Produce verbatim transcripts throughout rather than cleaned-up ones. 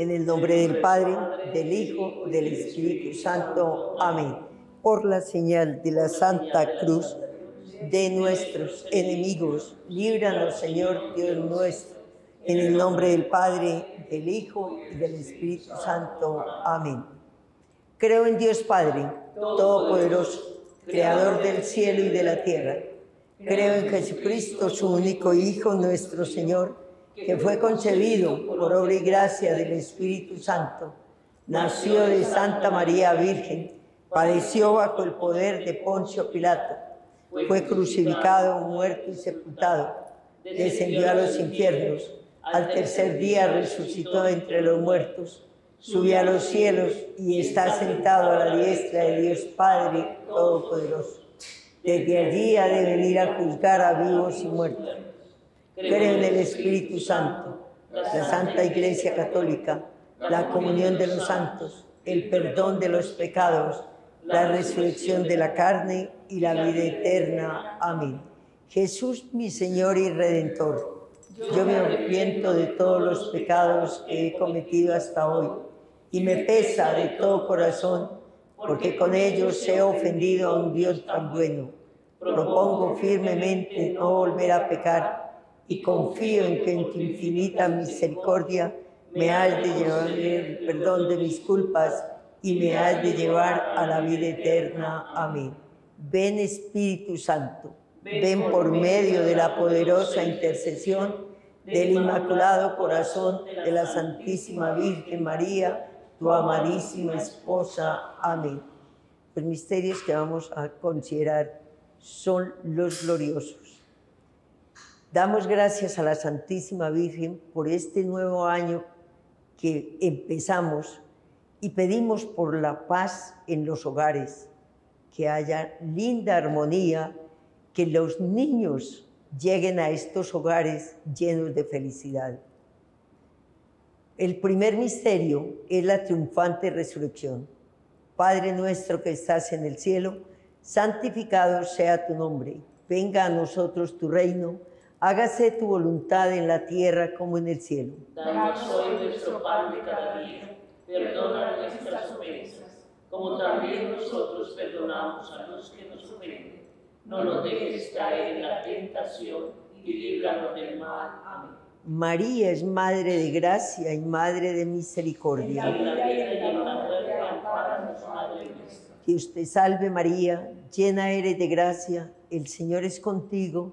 En el nombre del Padre, del Hijo, del Espíritu Santo. Amén. Por la señal de la Santa Cruz de nuestros enemigos, líbranos, Señor Dios nuestro. En el nombre del Padre, del Hijo y del Espíritu Santo. Amén. Creo en Dios Padre, Todopoderoso, Creador del cielo y de la tierra. Creo en Jesucristo, su único Hijo, nuestro Señor, que fue concebido por obra y gracia del Espíritu Santo. Nació de Santa María Virgen, padeció bajo el poder de Poncio Pilato, fue crucificado, muerto y sepultado, descendió a los infiernos. Al tercer día resucitó entre los muertos, subió a los cielos y está sentado a la diestra de Dios Padre Todopoderoso. Desde allí ha de venir a juzgar a vivos y muertos. Creo en el Espíritu Santo, la Santa Iglesia Católica, la comunión de los santos, el perdón de los pecados, la resurrección de la carne y la vida eterna. Amén. Jesús, mi Señor y Redentor, yo me arrepiento de todos los pecados que he cometido hasta hoy y me pesa de todo corazón porque con ellos he ofendido a un Dios tan bueno. Propongo firmemente no volver a pecar y confío en que en tu infinita misericordia me has de llevar el perdón de mis culpas y me has de llevar a la vida eterna. Amén. Ven, Espíritu Santo. Ven por medio de la poderosa intercesión del Inmaculado Corazón de la Santísima Virgen María, tu amadísima esposa. Amén. Los misterios que vamos a considerar son los gloriosos. Damos gracias a la Santísima Virgen por este nuevo año que empezamos y pedimos por la paz en los hogares, que haya linda armonía, que los niños lleguen a estos hogares llenos de felicidad. El primer misterio es la triunfante resurrección. Padre nuestro que estás en el cielo, santificado sea tu nombre. Venga a nosotros tu reino, hágase tu voluntad en la tierra como en el cielo. Danos hoy nuestro pan de cada día, perdona nuestras ofensas, como también nosotros perdonamos a los que nos ofenden. No nos dejes caer en la tentación y líbranos del mal. Amén. María es Madre de Gracia y Madre de Misericordia. Dios te salve María, llena eres de gracia, el Señor es contigo,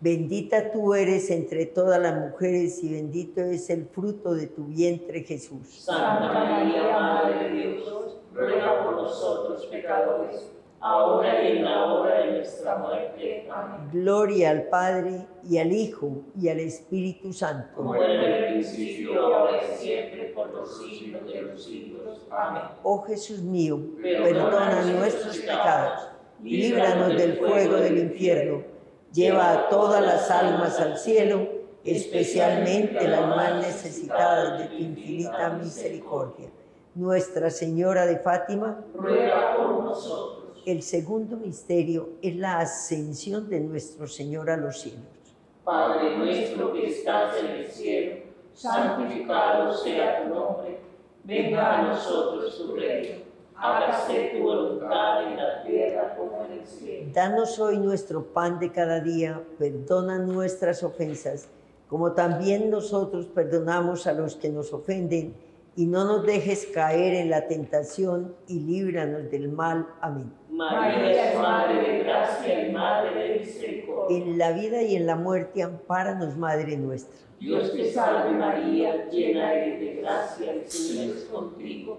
Bendita tú eres entre todas las mujeres y bendito es el fruto de tu vientre, Jesús. Santa María, Madre de Dios, ruega por nosotros pecadores, ahora y en la hora de nuestra muerte. Amén. Gloria al Padre, y al Hijo, y al Espíritu Santo. Como en el principio, ahora y siempre, por los siglos de los siglos. Amén. Oh Jesús mío, perdona, perdona nuestros pecados, líbranos del fuego del infierno, lleva a todas las almas al cielo, especialmente las más necesitadas de tu infinita misericordia. Nuestra Señora de Fátima, ruega por nosotros. El segundo misterio es la ascensión de nuestro Señor a los cielos. Padre nuestro que estás en el cielo, santificado sea tu nombre. Venga a nosotros tu reino. Hágase tu voluntad en la tierra como en el cielo. Danos hoy nuestro pan de cada día. Perdona nuestras ofensas, como también nosotros perdonamos a los que nos ofenden. Y no nos dejes caer en la tentación y líbranos del mal. Amén. María es Madre de Gracia y Madre de Misericordia. En la vida y en la muerte, ampáranos, Madre nuestra. Dios te salve María, llena eres de gracia, el Señor es contigo.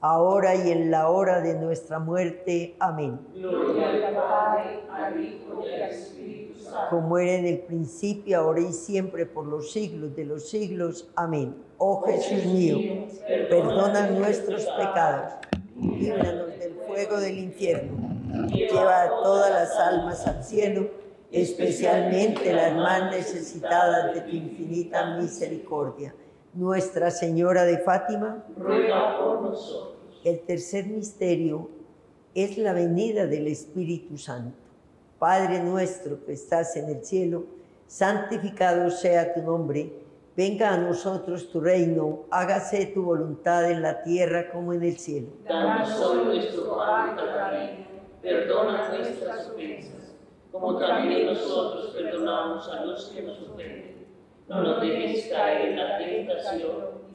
ahora y en la hora de nuestra muerte. Amén. Gloria al Padre, al Hijo y al Espíritu Santo. Como era en el principio, ahora y siempre, por los siglos de los siglos. Amén. Oh Jesús mío, perdona nuestros pecados, líbranos del fuego del infierno, lleva a todas las almas al cielo, especialmente las más necesitadas de tu infinita misericordia. Nuestra Señora de Fátima, ruega por nosotros. El tercer misterio es la venida del Espíritu Santo. Padre nuestro que estás en el cielo, santificado sea tu nombre. Venga a nosotros tu reino, hágase tu voluntad en la tierra como en el cielo. Danos hoy nuestro pan de cada día, perdona nuestras ofensas, como también nosotros perdonamos a los que nos ofenden. No nos dejes caer en la tentación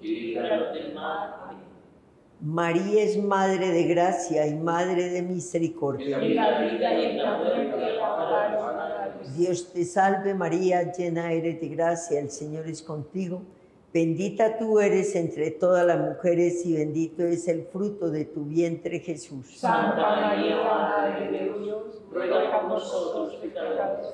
y líbranos del mal. Amén. María es Madre de Gracia y Madre de Misericordia. En la vida y en la muerte, ampáranos. Dios te salve María, llena eres de gracia, el Señor es contigo. Bendita tú eres entre todas las mujeres y bendito es el fruto de tu vientre, Jesús. Santa María, Madre de Dios, ruega por nosotros pecadores,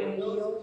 de Dios,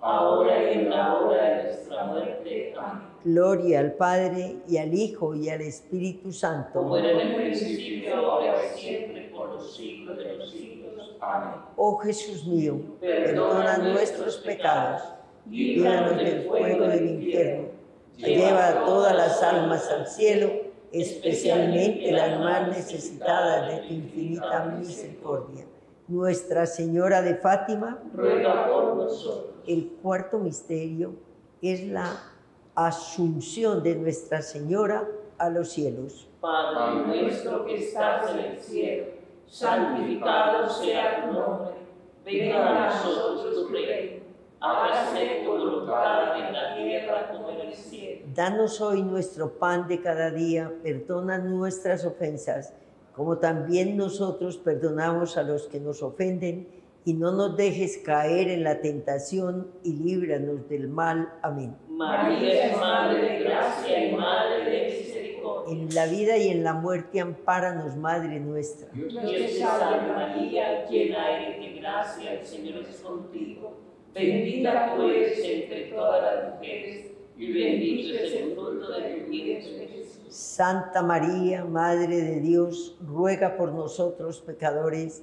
ahora y en la hora de nuestra muerte. Amén. Gloria al Padre, y al Hijo, y al Espíritu Santo. Como era en el principio, ahora y siempre, por los siglos de los siglos. Amén. Oh Jesús mío, perdona nuestros pecados, líbranos del fuego del infierno. Lleva a todas las almas al cielo, especialmente las más necesitadas de tu infinita misericordia. Nuestra Señora de Fátima, ruega por nosotros. El cuarto misterio es la asunción de Nuestra Señora a los cielos. Padre nuestro que estás en el cielo, santificado sea tu nombre. Venga a nosotros tu reino. Hágase tu voluntad en la tierra como en el cielo. Danos hoy nuestro pan de cada día. Perdona nuestras ofensas, como también nosotros perdonamos a los que nos ofenden. Y no nos dejes caer en la tentación y líbranos del mal. Amén. María es Madre de Gracia y Madre de Misericordia. En la vida y en la muerte, ampáranos, Madre nuestra. Dios te salve María, llena eres de gracia, el Señor es contigo. Bendita tú eres entre todas las mujeres y bendito es el fruto de tu vientre, Jesús. Santa María, Madre de Dios, ruega por nosotros pecadores,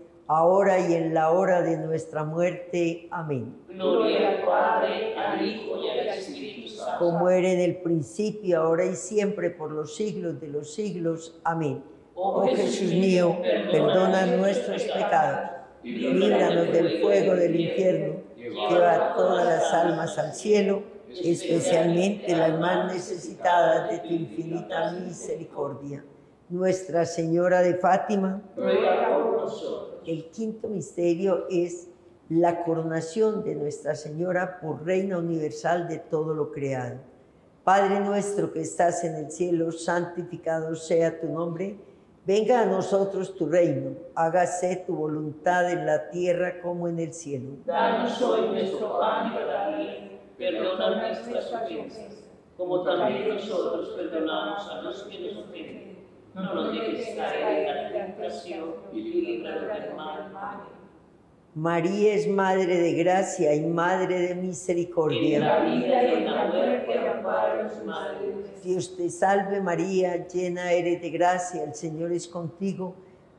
ahora y en la hora de nuestra muerte. Amén. Gloria al Padre, al Hijo y al Espíritu Santo. Como era en el principio, ahora y siempre, por los siglos de los siglos. Amén. Oh, oh Jesús, Jesús mío, perdona nuestros pecados, líbranos del fuego del infierno, lleva todas las almas al cielo, especialmente las más necesitadas de tu infinita misericordia. Nuestra Señora de Fátima, ruega por nosotros. El quinto misterio es la coronación de Nuestra Señora por Reina Universal de todo lo creado. Padre nuestro que estás en el cielo, santificado sea tu nombre. Venga a nosotros tu reino, hágase tu voluntad en la tierra como en el cielo. Danos hoy nuestro pan de cada día, perdona nuestras ofensas, como también nosotros perdonamos a los que nos ofenden. No nos dejes caer en la tentación y líbranos del mal. María es Madre de Gracia y Madre de Misericordia. En la vida y en la muerte, ampáranos, Madre. Dios te salve María, llena eres de gracia, el Señor es contigo.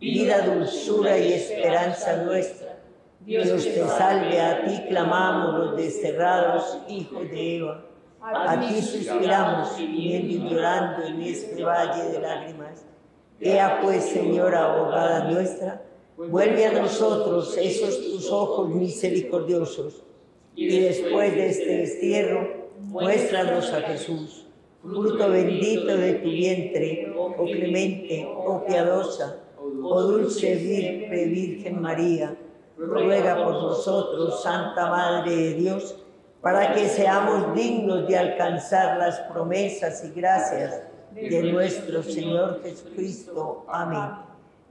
vida, dulzura y esperanza nuestra. Dios te salve, a ti clamamos los desterrados hijos de Eva. A ti suspiramos, viviendo y llorando en este valle de lágrimas. Ea pues, Señora, abogada nuestra, vuelve a nosotros esos tus ojos misericordiosos, y después de este destierro, muéstranos a Jesús, fruto bendito de tu vientre, oh clemente, oh piadosa, oh dulce Virgen, Virgen María, ruega por nosotros, Santa Madre de Dios, para que seamos dignos de alcanzar las promesas y gracias de nuestro Señor Jesucristo. Amén.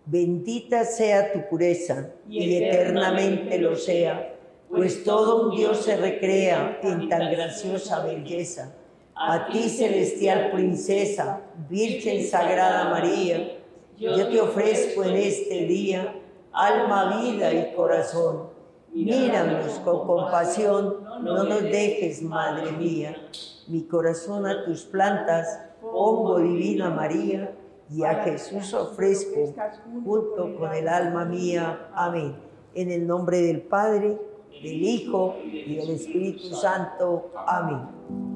Bendita sea tu pureza, y eternamente lo sea, pues todo un Dios se recrea en tan graciosa belleza. A ti, celestial princesa, Virgen Sagrada María, yo te ofrezco en este día alma, vida y corazón. Míranos con compasión, no nos dejes, Madre mía. Mi corazón a tus plantas pongo, Divina María, y a Jesús ofrezco junto con el alma mía. Amén. En el nombre del Padre, del Hijo y del Espíritu Santo. Amén.